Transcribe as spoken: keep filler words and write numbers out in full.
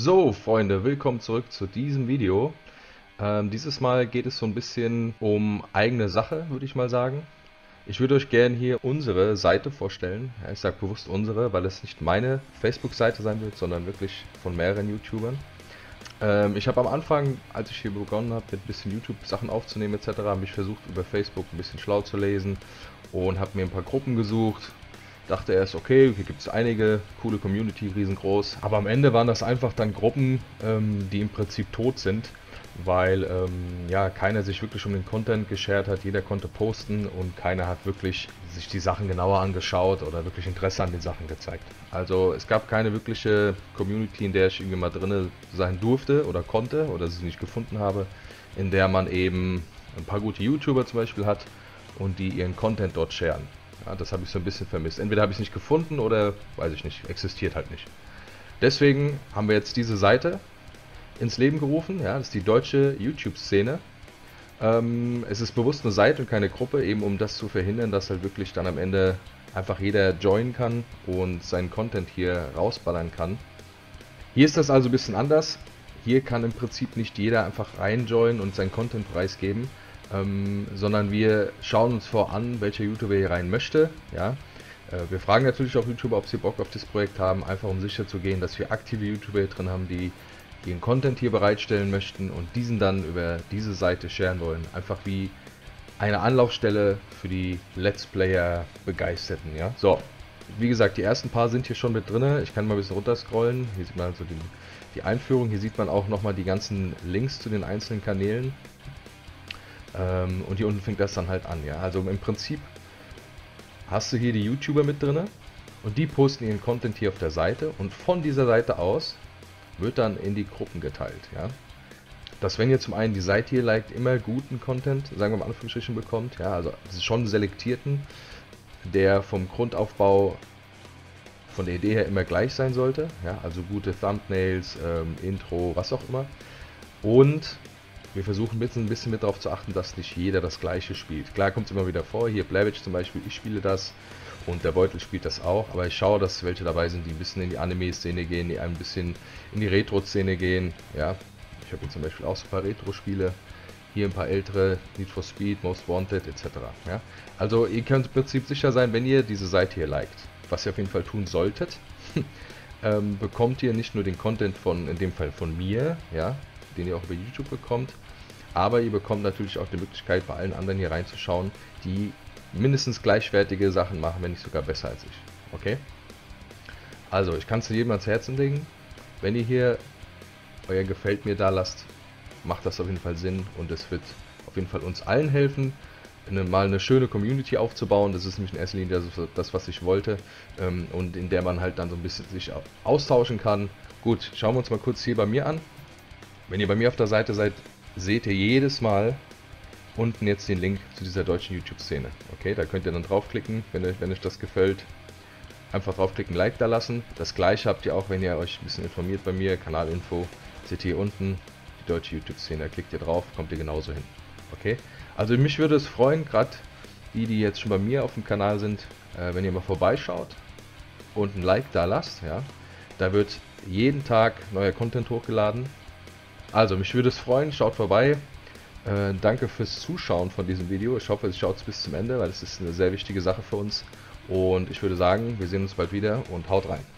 So, Freunde, willkommen zurück zu diesem Video. Ähm, dieses Mal geht es so ein bisschen um eigene Sache, würde ich mal sagen. Ich würde euch gerne hier unsere Seite vorstellen. Ja, ich sage bewusst unsere, weil es nicht meine Facebook-Seite sein wird, sondern wirklich von mehreren YouTubern. Ähm, ich habe am Anfang, als ich hier begonnen habe, mit ein bisschen YouTube-Sachen aufzunehmen et cetera, habe ich versucht, über Facebook ein bisschen schlau zu lesen und habe mir ein paar Gruppen gesucht. Dachte erst, okay, hier gibt es einige, coole Community, riesengroß. Aber am Ende waren das einfach dann Gruppen, ähm, die im Prinzip tot sind, weil ähm, ja keiner sich wirklich um den Content geschert hat, jeder konnte posten und keiner hat wirklich sich die Sachen genauer angeschaut oder wirklich Interesse an den Sachen gezeigt. Also es gab keine wirkliche Community, in der ich irgendwie mal drin sein durfte oder konnte oder sie nicht gefunden habe, in der man eben ein paar gute YouTuber zum Beispiel hat und die ihren Content dort scheren. Ja, das habe ich so ein bisschen vermisst. Entweder habe ich es nicht gefunden oder, weiß ich nicht, existiert halt nicht. Deswegen haben wir jetzt diese Seite ins Leben gerufen. Ja, das ist die Deutsche YouTube Szene. Ähm, es ist bewusst eine Seite und keine Gruppe, eben um das zu verhindern, dass halt wirklich dann am Ende einfach jeder joinen kann und seinen Content hier rausballern kann. Hier ist das also ein bisschen anders. Hier kann im Prinzip nicht jeder einfach reinjoinen und seinen Content preisgeben. Ähm, sondern wir schauen uns voran, welcher YouTuber hier rein möchte. Ja? Äh, wir fragen natürlich auch YouTuber, ob sie Bock auf das Projekt haben, einfach um sicherzugehen, dass wir aktive YouTuber hier drin haben, die den Content hier bereitstellen möchten und diesen dann über diese Seite sharen wollen. Einfach wie eine Anlaufstelle für die Let's Player Begeisterten. Ja? So, wie gesagt, die ersten paar sind hier schon mit drin. Ich kann mal ein bisschen runterscrollen. Hier sieht man also die, die Einführung. Hier sieht man auch nochmal die ganzen Links zu den einzelnen Kanälen. Und hier unten fängt das dann halt an, ja. Also im Prinzip hast du hier die YouTuber mit drin und die posten ihren Content hier auf der Seite und von dieser Seite aus wird dann in die Gruppen geteilt, ja. Dass wenn ihr zum einen die Seite hier liked, immer guten Content, sagen wir mal Anführungsstrichen, bekommt, ja, also schon selektierten, der vom Grundaufbau von der Idee her immer gleich sein sollte, ja, also gute Thumbnails, ähm, Intro, was auch immer. Und wir versuchen ein bisschen mit darauf zu achten, dass nicht jeder das gleiche spielt. Klar kommt es immer wieder vor, hier Blavich zum Beispiel, ich spiele das und der Beutel spielt das auch, aber ich schaue, dass welche dabei sind, die ein bisschen in die Anime-Szene gehen, die ein bisschen in die Retro-Szene gehen. Ja, ich habe hier zum Beispiel auch so ein paar Retro-Spiele, hier ein paar ältere, Need for Speed, Most Wanted et cetera. Ja? Also ihr könnt im Prinzip sicher sein, wenn ihr diese Seite hier liked, was ihr auf jeden Fall tun solltet, ähm, bekommt ihr nicht nur den Content von, in dem Fall von mir, ja, den ihr auch über YouTube bekommt, aber ihr bekommt natürlich auch die Möglichkeit, bei allen anderen hier reinzuschauen, die mindestens gleichwertige Sachen machen, wenn nicht sogar besser als ich. Okay? Also, ich kann es jedem ans Herzen legen, wenn ihr hier euer Gefällt mir da lasst, macht das auf jeden Fall Sinn und es wird auf jeden Fall uns allen helfen, eine, mal eine schöne Community aufzubauen. Das ist nämlich in erster Linie das, was ich wollte und in der man halt dann so ein bisschen sich austauschen kann. Gut, schauen wir uns mal kurz hier bei mir an. Wenn ihr bei mir auf der Seite seid, seht ihr jedes Mal unten jetzt den Link zu dieser Deutschen YouTube-Szene. Okay, da könnt ihr dann draufklicken, wenn euch, wenn euch das gefällt. Einfach draufklicken, Like da lassen. Das gleiche habt ihr auch, wenn ihr euch ein bisschen informiert bei mir, Kanalinfo, seht ihr hier unten die Deutsche YouTube-Szene. Da klickt ihr drauf, kommt ihr genauso hin. Okay, also mich würde es freuen, gerade die, die jetzt schon bei mir auf dem Kanal sind, äh, wenn ihr mal vorbeischaut und ein Like da lasst. Ja, da wird jeden Tag neuer Content hochgeladen. Also, mich würde es freuen, schaut vorbei. Äh, danke fürs Zuschauen von diesem Video. Ich hoffe, ihr schaut es bis zum Ende, weil es ist eine sehr wichtige Sache für uns. Und ich würde sagen, wir sehen uns bald wieder und haut rein.